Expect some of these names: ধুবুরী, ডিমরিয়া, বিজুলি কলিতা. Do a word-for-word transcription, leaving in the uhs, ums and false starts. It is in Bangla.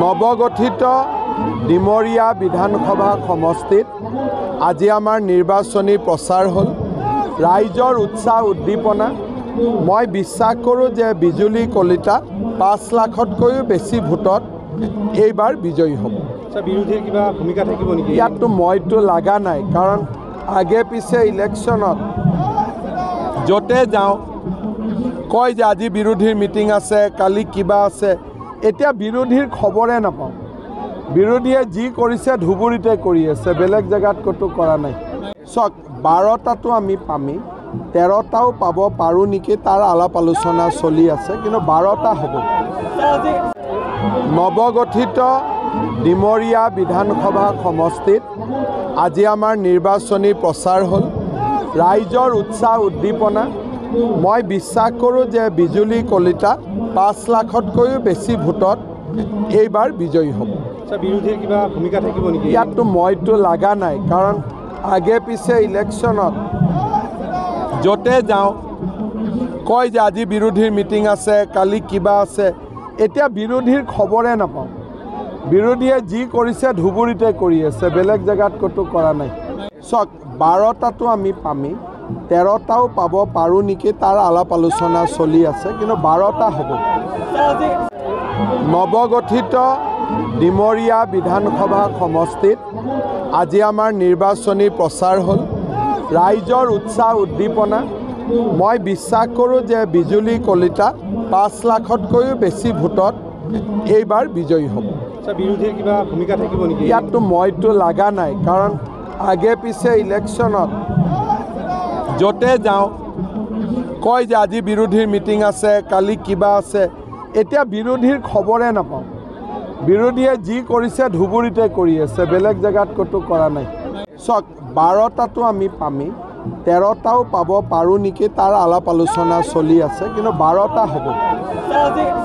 নবগঠিত ডিমরিয়া বিধানসভা সমষ্টিত আজি আমার নির্বাচনী প্রচার হল। রাইজর উৎসাহ উদ্দীপনা, মই বিশ্বাস করো যে বিজুলি কলিতা পাঁচ লাখতকৈও বেশি ভোটত এইবার বিজয়ী হব। বিরোধীর কিবা ভূমিকা থাকিব নেকি? ইয়াতো মইতো লাগা নাই, কারণ আগে পিছে ইলেকশনত যতে যাও কয় যে আজি বিরোধীর মিটিং আছে, কালি কিবা আছে। এটা বিরোধীর খবরে নাপাও। বিরোধীয়ে যি করেছে ধুবুরীতে করে আছে, বেলেগ জায়গাত কতো করা নাই। চক বারোটাতো আমি পামি, তেরোটাও পাব পারো নাকি তার আলাপ আলোচনা চলি আছে, কিন্তু বারোটা হব। নবগঠিত ডিমরিয়া বিধানসভা সমষ্টিত আজি আমার নির্বাচনী প্রচার হল। রাইজর উৎসাহ উদ্দীপনা, মই বিশ্বাস করো যে বিজুলি কলিতা পাঁচ লাখতকৈও বেশি ভোটত এইবার বিজয়ী হব। বিরোধীর কিবা ভূমিকা থাকিব নেকি? ইয়াতো মইতো লাগা নাই, কারণ আগে পিছে ইলেকশনত যতে যাও কয় যে আজি বিরোধীর মিটিং আছে, কালি কিবা আছে। এটা বিরোধীর খবরে নাপাও। বিরোধীয়ে যি করেছে ধুবুরীতে করে আছে, বেলেগ জায়গাত কতো করা নাই। চক বারোটাতো আমি পামি, তেরোটাও পাব পারো নাকি তার আলাপ আলোচনা চলি আছে, কিন্তু বারোটা হব। নবগঠিত ডিমরিয়া বিধানসভা সমষ্টিত আজি আমার নির্বাচনী প্রচার হল। রাইজর উৎসাহ উদ্দীপনা, মই বিশ্বাস করো যে বিজুলি কলিতা পাঁচ লাখতকৈও বেশি ভোটত এইবার বিজয়ী হব। বিরোধীর কিবা ভূমিকা থাকিব নেকি? ইয়াতো মইতো লাগা নাই, কারণ আগে পিছে ইলেকশনত যতে যাও কয় যে আজি বিরোধীর মিটিং আছে, কালি কিবা আছে। এটা বিরোধীর খবরে নাপাও। বিরোধীয়ে যি করেছে ধুবুরীতে করে আছে, বেলেগ জায়গাত কতো করা নাই। চক বারোটাতো আমি পামি, তেরোটাও পাব পারো নাকি তার আলাপ আলোচনা চলি আছে, কিন্তু বারোটা হব।